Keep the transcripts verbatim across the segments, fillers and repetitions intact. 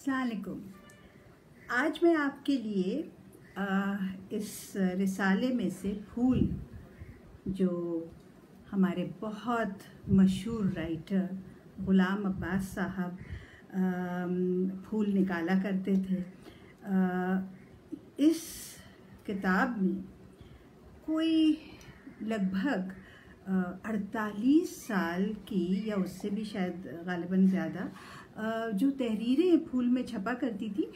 अस्सलाम वालेकुम। आज मैं आपके लिए आ, इस रिसाले में से फूल, जो हमारे बहुत मशहूर राइटर ग़ुलाम अब्बास साहब फूल निकाला करते थे, आ, इस किताब में कोई लगभग अड़तालीस साल की या उससे भी शायद ग़ालिबन ज़्यादा जो तहरीरें फूल में छपा करती थी,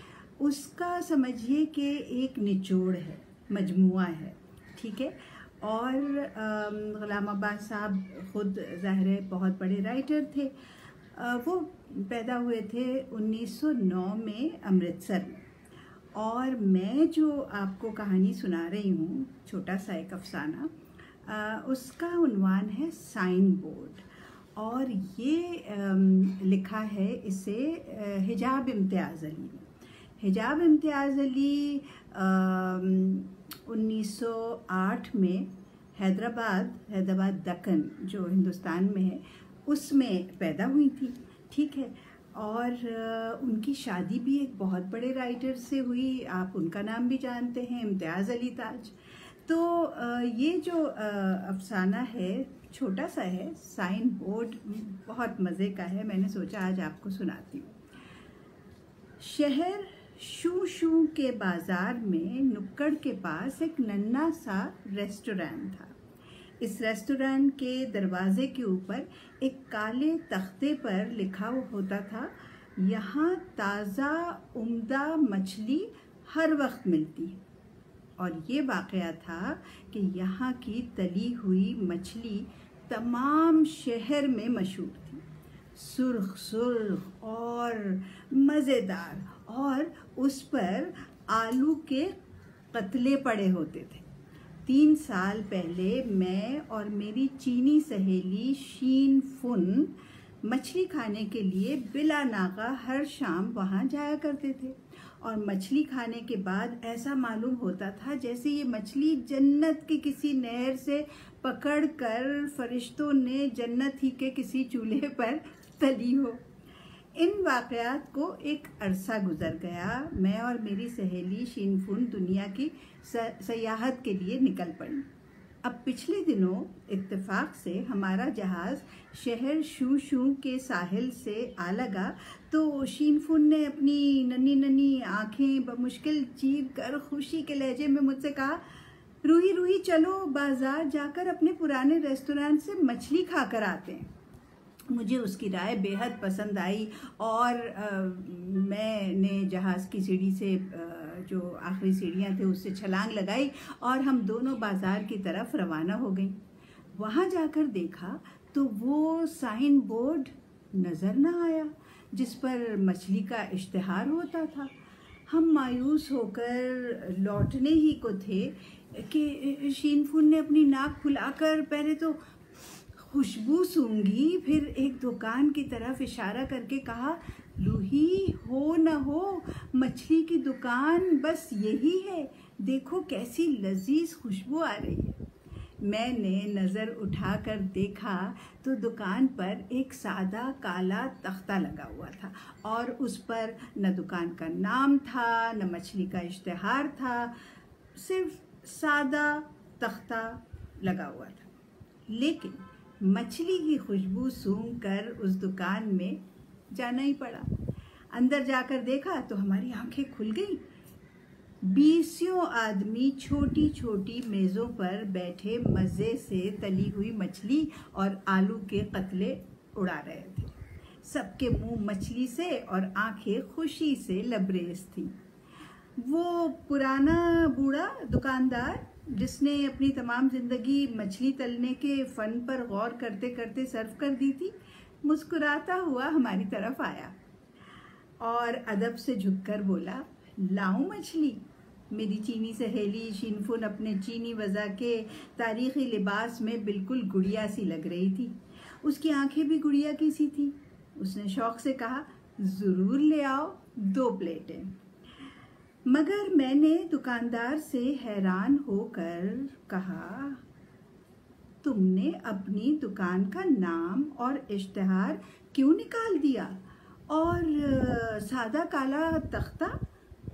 उसका समझिए कि एक निचोड़ है, मजमुआ है, ठीक है। और ग़ुलाम अब्बास साहब ख़ुद ज़ाहिर है बहुत बड़े राइटर थे। वो पैदा हुए थे उन्नीस सौ नौ में अमृतसर में, और मैं जो आपको कहानी सुना रही हूँ, छोटा सा एक अफसाना, आ, उसका उन्वान है साइन बोर्ड, और ये आ, लिखा है इसे हिजाब इम्तियाज़ अली ने। हिजाब इम्तियाज़ अली उन्नीस सौ आठ में हैदराबाद हैदराबाद दक्कन जो हिंदुस्तान में है, उसमें पैदा हुई थी, ठीक है। और उनकी शादी भी एक बहुत बड़े राइटर से हुई, आप उनका नाम भी जानते हैं, इम्तियाज़ अली ताज। तो ये जो अफसाना है, छोटा सा है, साइन बोर्ड, बहुत मज़े का है, मैंने सोचा आज आपको सुनाती हूँ। शहर शू शू के बाज़ार में नुक्कड़ के पास एक नन्हा सा रेस्टोरेंट था। इस रेस्टोरेंट के दरवाज़े के ऊपर एक काले तख्ते पर लिखा होता था, यहाँ ताज़ा उम्दा मछली हर वक्त मिलती है। और ये वाक़या था कि यहाँ की तली हुई मछली तमाम शहर में मशहूर थी, सुर्ख सुर्ख और मज़ेदार, और उस पर आलू के कतले पड़े होते थे। तीन साल पहले मैं और मेरी चीनी सहेली शीन फुन मछली खाने के लिए बिला नागा हर शाम वहाँ जाया करते थे, और मछली खाने के बाद ऐसा मालूम होता था जैसे ये मछली जन्नत के किसी नहर से पकड़ कर फरिश्तों ने जन्नत ही के किसी चूल्हे पर तली हो। इन वाक़यात को एक अरसा गुजर गया। मैं और मेरी सहेली शीनफुन दुनिया की सयाहत के लिए निकल पड़ी। अब पिछले दिनों इत्तेफाक से हमारा जहाज़ शहर शू शू के साहिल से आ लगा, तो शीनफुन ने अपनी नन्ही नन्ही आँखें बमुश्किल चीर कर खुशी के लहजे में मुझसे कहा, रूही रूही चलो बाज़ार जाकर अपने पुराने रेस्टोरेंट से मछली खाकर आते हैं। मुझे उसकी राय बेहद पसंद आई, और आ, मैंने जहाज़ की सीढ़ी से आ, जो आखिरी सीढ़ियाँ थी उससे छलांग लगाई, और हम दोनों बाज़ार की तरफ रवाना हो गई। वहाँ जाकर देखा तो वो साइन बोर्ड नज़र ना आया जिस पर मछली का इश्तिहार होता था। हम मायूस होकर लौटने ही को थे कि शीनफुन ने अपनी नाक फुलाकर पहले तो खुशबू सूंघी, फिर एक दुकान की तरफ इशारा करके कहा, लूही हो न हो मछली की दुकान बस यही है, देखो कैसी लजीज खुशबू आ रही है। मैंने नज़र उठाकर देखा तो दुकान पर एक सादा काला तख्ता लगा हुआ था, और उस पर न दुकान का नाम था न मछली का इश्तिहार था, सिर्फ सादा तख्ता लगा हुआ था। लेकिन मछली की खुशबू सूंघकर उस दुकान में जाना ही पड़ा। अंदर जाकर देखा तो हमारी आंखें खुल गईं। बीसियों आदमी छोटी छोटी मेज़ों पर बैठे मज़े से तली हुई मछली और आलू के कतले उड़ा रहे थे। सबके मुंह मछली से और आंखें खुशी से लबरेज थीं। वो पुराना बूढ़ा दुकानदार, जिसने अपनी तमाम ज़िंदगी मछली तलने के फ़न पर गौर करते करते सर्व कर दी थी, मुस्कुराता हुआ हमारी तरफ आया और अदब से झुककर बोला, लाऊं मछली? मेरी चीनी सहेली शीनफुन अपने चीनी वज़ा के तारीख़ी लिबास में बिल्कुल गुड़िया सी लग रही थी। उसकी आंखें भी गुड़िया की सी थी। उसने शौक़ से कहा, ज़रूर ले आओ, दो प्लेटें। मगर मैंने दुकानदार से हैरान होकर कहा, तुमने अपनी दुकान का नाम और इश्तिहार क्यों निकाल दिया? और सादा काला तख्ता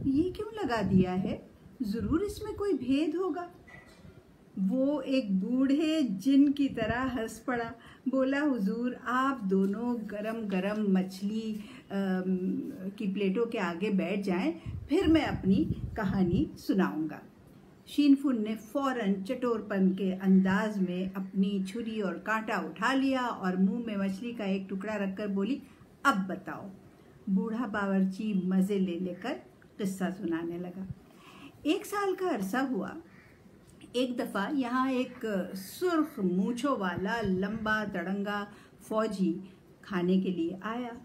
ये क्यों लगा दिया है? ज़रूर इसमें कोई भेद होगा। वो एक बूढ़े जिन की तरह हंस पड़ा, बोला हुजूर आप दोनों गरम गरम मछली की प्लेटों के आगे बैठ जाएं, फिर मैं अपनी कहानी सुनाऊंगा। शीन फून ने फौरन चटोरपन के अंदाज में अपनी छुरी और कांटा उठा लिया और मुंह में मछली का एक टुकड़ा रखकर बोली, अब बताओ। बूढ़ा बावर्ची मज़े ले लेकर किस्सा सुनाने लगा। एक साल का अरसा हुआ। एक दफ़ा यहाँ एक सुर्ख मूँछों वाला लंबा तड़ंगा फौजी खाने के लिए आया।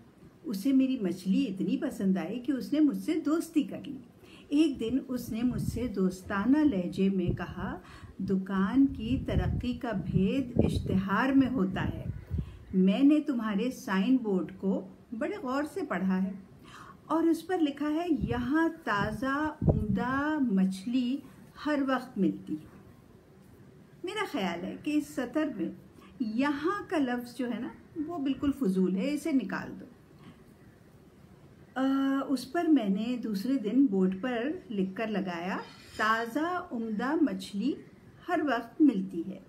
उसे मेरी मछली इतनी पसंद आई कि उसने मुझसे दोस्ती कर ली। एक दिन उसने मुझसे दोस्ताना लहजे में कहा, दुकान की तरक्की का भेद इश्तिहार में होता है। मैंने तुम्हारे साइन बोर्ड को बड़े गौर से पढ़ा है और उस पर लिखा है, यहाँ ताज़ा उम्दा मछली हर वक्त मिलती है। मेरा ख्याल है कि इस सतर में यहाँ का लफ्ज़ जो है ना वो बिल्कुल फजूल है, इसे निकाल दो। आ, उस पर मैंने दूसरे दिन बोर्ड पर लिखकर लगाया, ताज़ा उम्दा मछली हर वक्त मिलती है।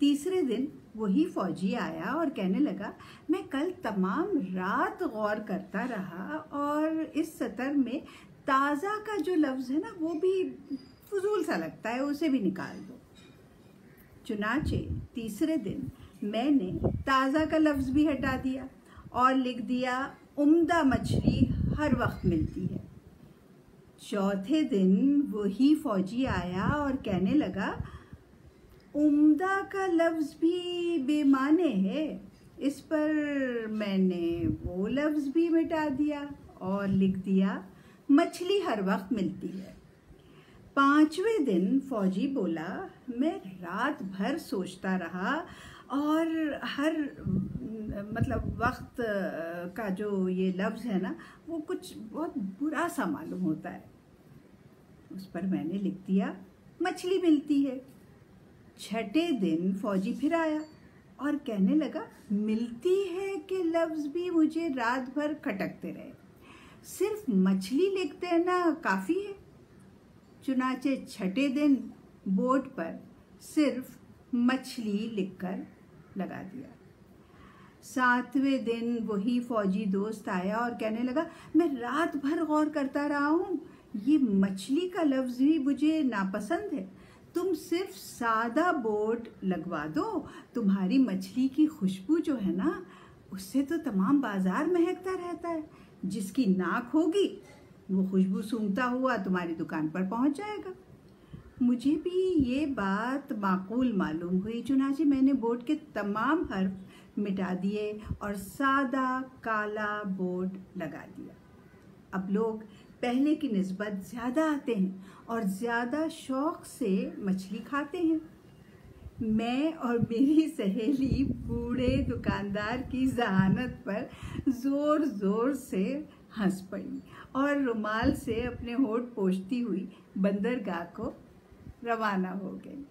तीसरे दिन वही फौजी आया और कहने लगा, मैं कल तमाम रात गौर करता रहा और इस सतर में ताज़ा का जो लफ्ज़ है ना वो भी फजूल सा लगता है, उसे भी निकाल दो। चुनाचे तीसरे दिन मैंने ताज़ा का लफ्ज़ भी हटा दिया और लिख दिया, उम्दा मछली हर वक्त मिलती है। चौथे दिन वही फौजी आया और कहने लगा, उम्दा का लफ्ज़ भी बेमाने है। इस पर मैंने वो लफ्ज़ भी मिटा दिया और लिख दिया, मछली हर वक्त मिलती है। पाँचवें दिन फौजी बोला, मैं रात भर सोचता रहा और हर मतलब वक्त का जो ये लफ्ज़ है ना वो कुछ बहुत बुरा सा मालूम होता है। उस पर मैंने लिख दिया, मछली मिलती है। छठे दिन फौजी फिर आया और कहने लगा, मिलती है के लफ्ज़ भी मुझे रात भर खटकते रहे, सिर्फ मछली लिख देना काफ़ी है। चुनाचे छठे दिन बोर्ड पर सिर्फ मछली लिखकर लगा दिया। सातवें दिन वही फौजी दोस्त आया और कहने लगा, मैं रात भर गौर करता रहा हूँ, ये मछली का लफ्ज़ भी मुझे नापसंद है। तुम सिर्फ सादा बोर्ड लगवा दो, तुम्हारी मछली की खुशबू जो है ना उससे तो तमाम बाज़ार महकता रहता है। जिसकी नाक होगी वो खुशबू सूंघता हुआ तुम्हारी दुकान पर पहुंच जाएगा। मुझे भी ये बात माकूल मालूम हुई। चुनांचे मैंने बोर्ड के तमाम हर्फ मिटा दिए और सादा काला बोर्ड लगा दिया। अब लोग पहले की निस्बत ज़्यादा आते हैं और ज़्यादा शौक़ से मछली खाते हैं। मैं और मेरी सहेली बूढ़े दुकानदार की जहानत पर ज़ोर ज़ोर से हंस पड़ी और रुमाल से अपने होठ पोंछती हुई बंदरगाह को रवाना हो गई।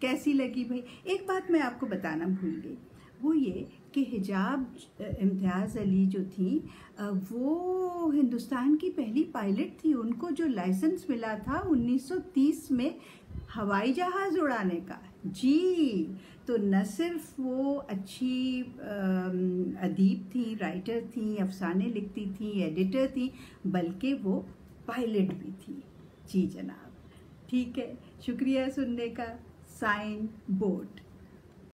कैसी लगी भाई? एक बात मैं आपको बताना भूल गई, वो ये कि हिजाब इम्तियाज़ अली जो थी वो हिंदुस्तान की पहली पायलट थी। उनको जो लाइसेंस मिला था उन्नीस सौ तीस में हवाई जहाज़ उड़ाने का। जी, तो न सिर्फ वो अच्छी अदीब थी, राइटर थी, अफसाने लिखती थी, एडिटर थी, बल्कि वो पायलट भी थी। जी जनाब, ठीक है, शुक्रिया सुनने का। Sign board.